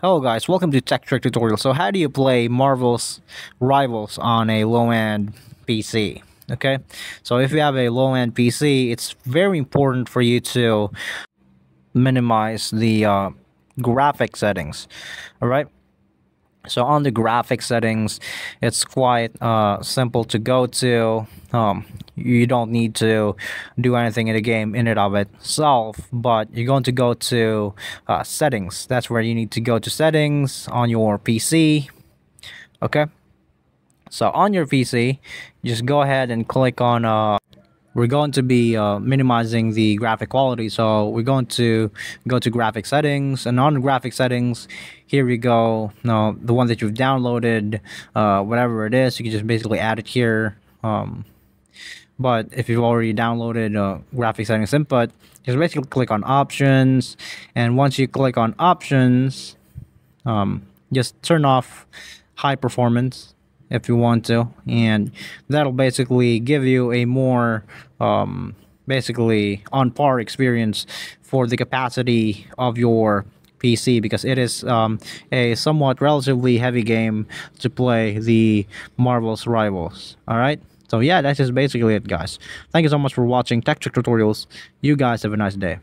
Hello guys, welcome to Tech Trick Tutorial. So how do you play Marvel's Rivals on a low-end PC? Okay, so if you have a low-end PC, it's very important for you to minimize the graphic settings. All right, so on the graphic settings, it's quite simple to go to. You don't need to do anything in the game in and of itself, but you're going to go to settings. That's where you need to go to settings on your PC. Okay, so on your PC, just go ahead and click on we're going to be minimizing the graphic quality, so we're going to go to graphic settings, and on graphic settings, here we go. Now the one that you've downloaded, whatever it is, you can just basically add it here. But if you've already downloaded graphic settings input, just basically click on options, and once you click on options, just turn off high performance if you want to, and that'll basically give you a more basically on par experience for the capacity of your PC, because it is a somewhat relatively heavy game to play the Marvel's Rivals. All right. So yeah, that's just basically it, guys. Thank you so much for watching Tech Trick Tutorials. You guys have a nice day.